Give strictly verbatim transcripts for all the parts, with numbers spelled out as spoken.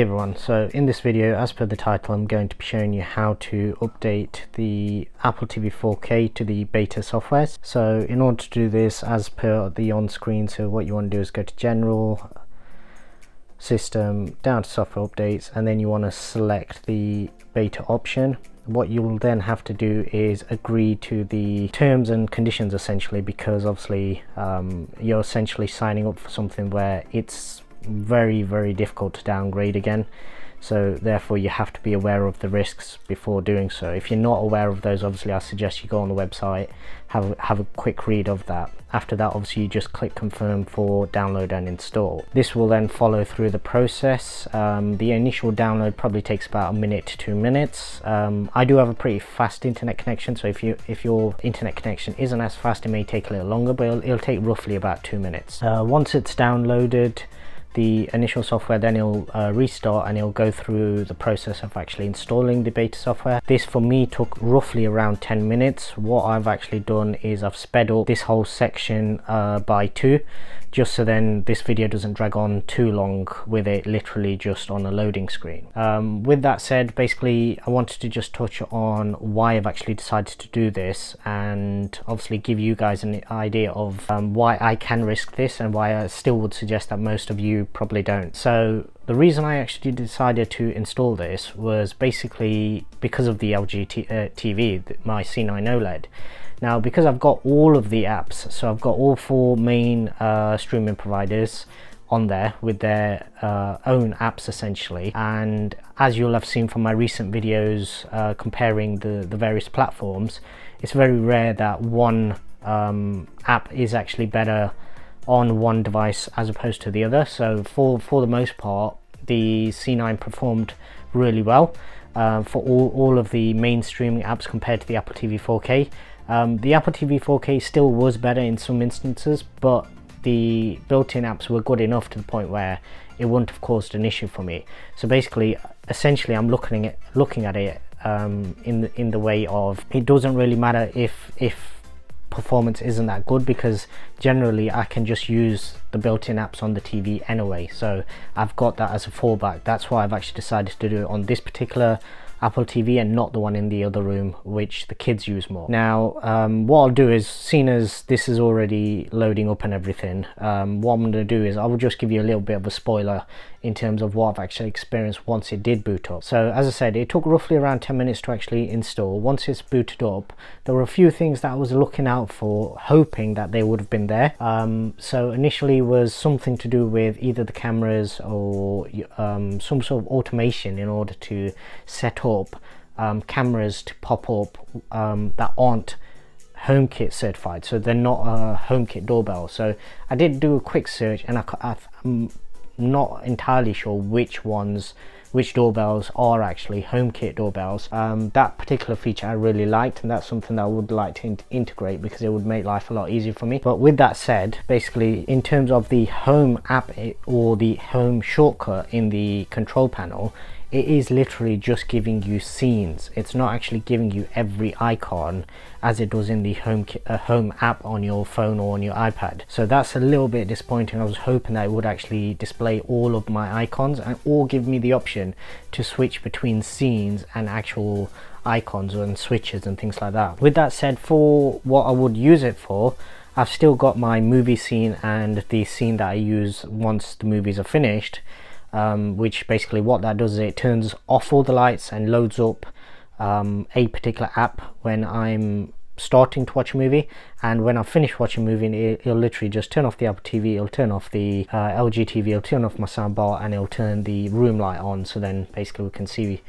Hey everyone, so in this video, as per the title, I'm going to be showing you how to update the Apple T V four K to the beta software. So in order to do this, as per the on-screen, so what you want to do is go to General, System, down to Software Updates, and then you want to select the beta option. What you'll then have to do is agree to the terms and conditions, essentially, because obviously um, you're essentially signing up for something where it's very very difficult to downgrade again, so therefore you have to be aware of the risks before doing so. If you're not aware of those, obviously I suggest you go on the website, have have a quick read of that. After that, obviously you just click confirm for download and install. This will then follow through the process. Um, the initial download probably takes about a minute to two minutes. um, I do have a pretty fast internet connection, so if you if your internet connection isn't as fast, it may take a little longer, but it'll, it'll take roughly about two minutes. Uh, once it's downloaded the initial software, then it'll uh, restart and it'll go through the process of actually installing the beta software. This for me took roughly around ten minutes. What I've actually done is I've sped up this whole section uh, by two, just so then this video doesn't drag on too long with it literally just on a loading screen. Um, with that said, basically I wanted to just touch on why I've actually decided to do this, and obviously give you guys an idea of um, why I can risk this and why I still would suggest that most of you probably don't. So the reason I actually decided to install this was basically because of the L G t uh, T V, my C nine OLED. Now, because I've got all of the apps, so I've got all four main uh, streaming providers on there with their uh, own apps essentially, and as you'll have seen from my recent videos uh, comparing the, the various platforms, it's very rare that one um, app is actually better on one device as opposed to the other. So for for the most part, the C nine performed really well uh, for all, all of the main streaming apps compared to the Apple T V four K. Um, the Apple T V four K still was better in some instances, but the built-in apps were good enough to the point where it wouldn't have caused an issue for me. So basically, essentially, I'm looking at looking at it um, in the, in the way of, it doesn't really matter if if performance isn't that good, because generally I can just use the built-in apps on the T V anyway, so I've got that as a fallback. That's why I've actually decided to do it on this particular Apple T V and not the one in the other room which the kids use more. Now um, what I'll do is, seeing as this is already loading up and everything, um, what I'm going to do is I will just give you a little bit of a spoiler in terms of what I've actually experienced once it did boot up. So as I said, it took roughly around ten minutes to actually install. Once it's booted up, there were a few things that I was looking out for, hoping that they would have been there. Um, so initially was something to do with either the cameras or um, some sort of automation in order to set up Up, um, cameras to pop up um, that aren't HomeKit certified, so they're not a HomeKit doorbell. So I did do a quick search, and I, I'm not entirely sure which ones, which doorbells are actually HomeKit doorbells. Um, that particular feature I really liked, and that's something that I would like to in integrate because it would make life a lot easier for me. But with that said, basically in terms of the Home app or the Home shortcut in the control panel, it is literally just giving you scenes. It's not actually giving you every icon as it does in the home uh, home app on your phone or on your iPad. So that's a little bit disappointing. I was hoping that it would actually display all of my icons and or give me the option to switch between scenes and actual icons and switches and things like that. With that said, for what I would use it for, I've still got my movie scene and the scene that I use once the movies are finished. Um, which basically what that does is it turns off all the lights and loads up um, a particular app when I'm starting to watch a movie, and when I finish watching a movie, it, it'll literally just turn off the Apple T V, it'll turn off the uh, L G T V, it'll turn off my soundbar, and it'll turn the room light on, so then basically we can see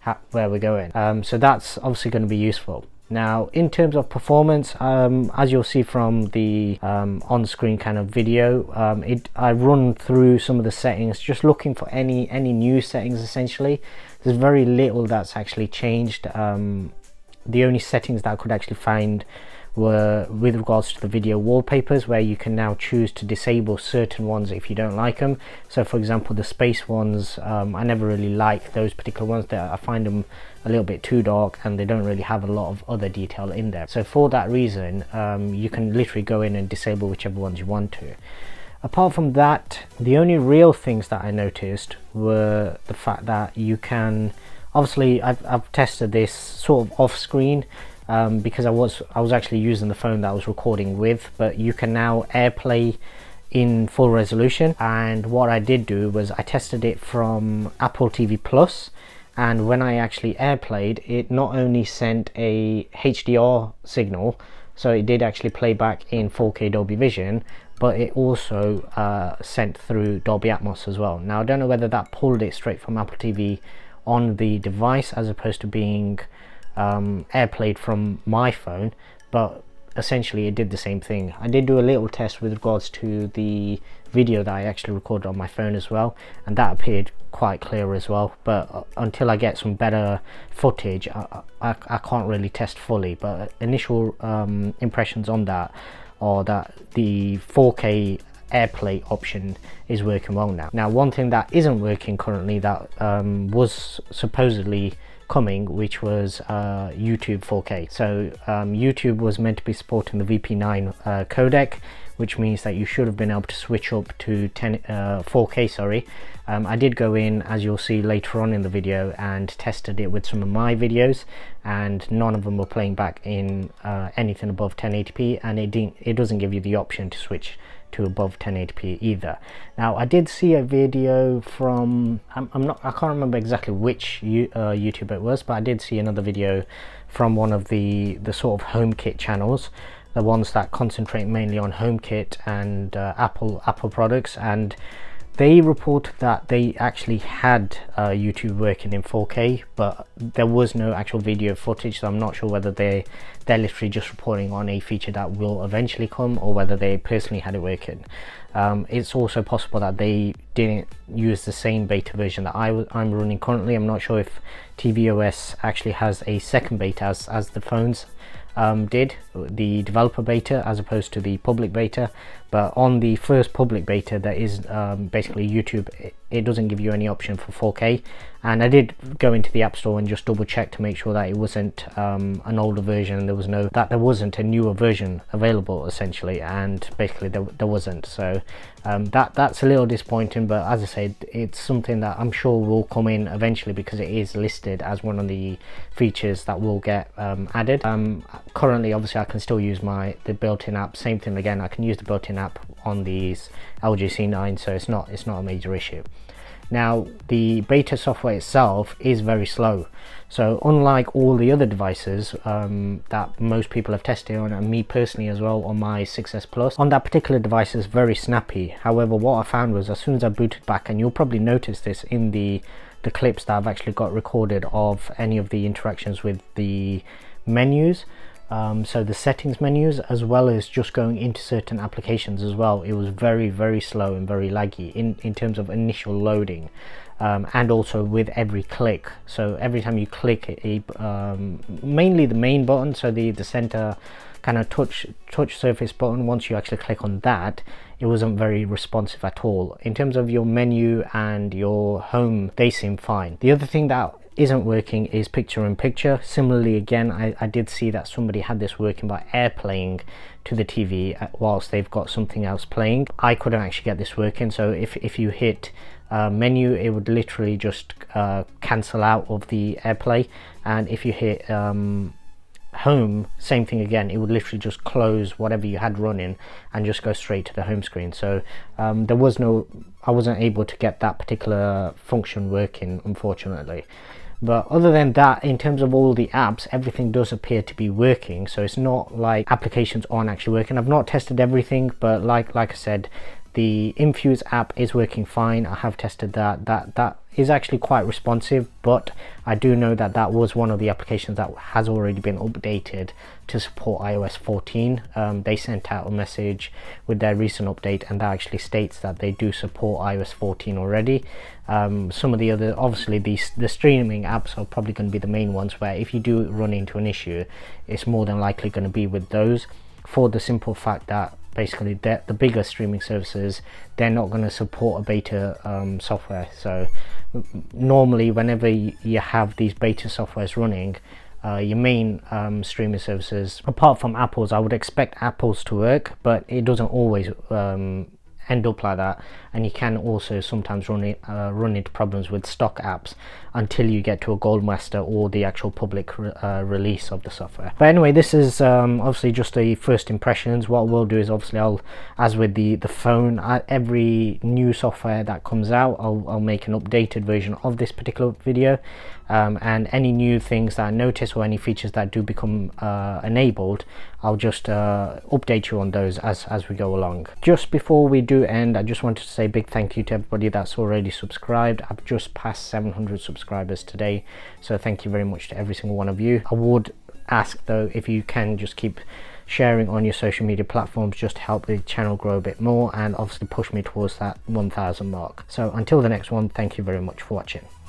how, where we're going. Um, so that's obviously going to be useful. Now, in terms of performance, um, as you'll see from the um, on-screen kind of video, um, it, I run through some of the settings, just looking for any any new settings essentially. There's very little that's actually changed. Um, the only settings that I could actually find were with regards to the video wallpapers, where you can now choose to disable certain ones if you don't like them. So for example, the space ones, um, I never really like those particular ones. That I find them a little bit too dark and they don't really have a lot of other detail in there. So for that reason, um, you can literally go in and disable whichever ones you want to. Apart from that, the only real things that I noticed were the fact that you can, obviously I've, I've tested this sort of off screen um, because I was I was actually using the phone that I was recording with, but you can now AirPlay in full resolution. And what I did do was I tested it from Apple T V Plus, and when I actually AirPlayed, it not only sent a H D R signal, so it did actually play back in four K Dolby Vision, but it also uh, sent through Dolby Atmos as well. Now I don't know whether that pulled it straight from Apple T V on the device as opposed to being um, AirPlayed from my phone, but essentially it did the same thing. I did do a little test with regards to the video that I actually recorded on my phone as well, and that appeared quite clear as well, but until I get some better footage I, I, I can't really test fully. But initial um, impressions on that are that the four K AirPlay option is working well now. Now one thing that isn't working currently that um, was supposedly coming, which was uh, YouTube four K. So um, YouTube was meant to be supporting the V P nine uh, codec, which means that you should have been able to switch up to ten, uh, four K. Sorry, um, I did go in, as you'll see later on in the video, and tested it with some of my videos, and none of them were playing back in uh, anything above ten eighty p, and it didn't. It doesn't give you the option to switch to above ten eighty p either. Now I did see a video from, I'm, I'm not, I can't remember exactly which you, uh, YouTuber it was, but I did see another video from one of the the sort of HomeKit channels, the ones that concentrate mainly on HomeKit and uh, Apple Apple products, and they reported that they actually had uh, YouTube working in four K, but there was no actual video footage, so I'm not sure whether they, they're literally just reporting on a feature that will eventually come, or whether they personally had it working. Um, it's also possible that they didn't use the same beta version that I, I'm running currently. I'm not sure if tvOS actually has a second beta as, as the phones um, did, the developer beta as opposed to the public beta, but on the first public beta that is um, basically YouTube, it, it doesn't give you any option for four K. And I did go into the App Store and just double check to make sure that it wasn't um, an older version, and there was no, that there wasn't a newer version available essentially, and basically there, there wasn't. So um, that that's a little disappointing, but as I said, it's something that I'm sure will come in eventually, because it is listed as one of the features that will get um, added. Um, currently obviously I can still use my the built-in app, same thing again, I can use the built-in app on these L G C nine, so it's not it's not a major issue. Now the beta software itself is very slow, so unlike all the other devices um, that most people have tested on, and me personally as well on my six S Plus, on that particular device is very snappy. However, what I found was as soon as I booted back, and you'll probably notice this in the, the clips that I've actually got recorded of any of the interactions with the menus, Um, so the settings menus, as well as just going into certain applications as well, it was very very slow and very laggy in, in terms of initial loading, um, and also with every click. So every time you click a, um, mainly the main button, so the, the center kind of touch touch surface button, once you actually click on that, it wasn't very responsive at all. In terms of your menu and your home, they seem fine. The other thing that isn't working is picture in picture. Similarly again, I, I did see that somebody had this working by AirPlaying to the T V whilst they've got something else playing. I couldn't actually get this working, so if, if you hit uh, menu, it would literally just uh, cancel out of the AirPlay, and if you hit um, home, same thing again, it would literally just close whatever you had running and just go straight to the home screen. So um, there was no, I wasn't able to get that particular function working, unfortunately. But other than that, in terms of all the apps, everything does appear to be working, so it's not like applications aren't actually working. I've not tested everything, but like like I said, the Infuse app is working fine. I have tested that. That that is actually quite responsive, but I do know that that was one of the applications that has already been updated to support i O S fourteen. Um, they sent out a message with their recent update, and that actually states that they do support i O S fourteen already. Um, some of the other, obviously these the streaming apps are probably going to be the main ones where if you do run into an issue, it's more than likely going to be with those, for the simple fact that basically the bigger streaming services, they're not going to support a beta um, software. So normally whenever you have these beta softwares running, uh, your main um, streaming services, apart from Apple's, I would expect Apple's to work, but it doesn't always um, end up like that, and you can also sometimes run it, uh, run into problems with stock apps until you get to a gold master or the actual public re uh, release of the software. But anyway, this is um, obviously just a first impressions. What we'll do is obviously I'll, as with the the phone, I, every new software that comes out, I'll, I'll make an updated version of this particular video, um, and any new things that I notice or any features that do become uh, enabled, I'll just uh, update you on those as, as we go along. Just before we do end, I just wanted to say a big thank you to everybody that's already subscribed. I've just passed seven hundred subscribers today, so thank you very much to every single one of you. I would ask though, if you can just keep sharing on your social media platforms, just to help the channel grow a bit more and obviously push me towards that one thousand mark. So until the next one, thank you very much for watching.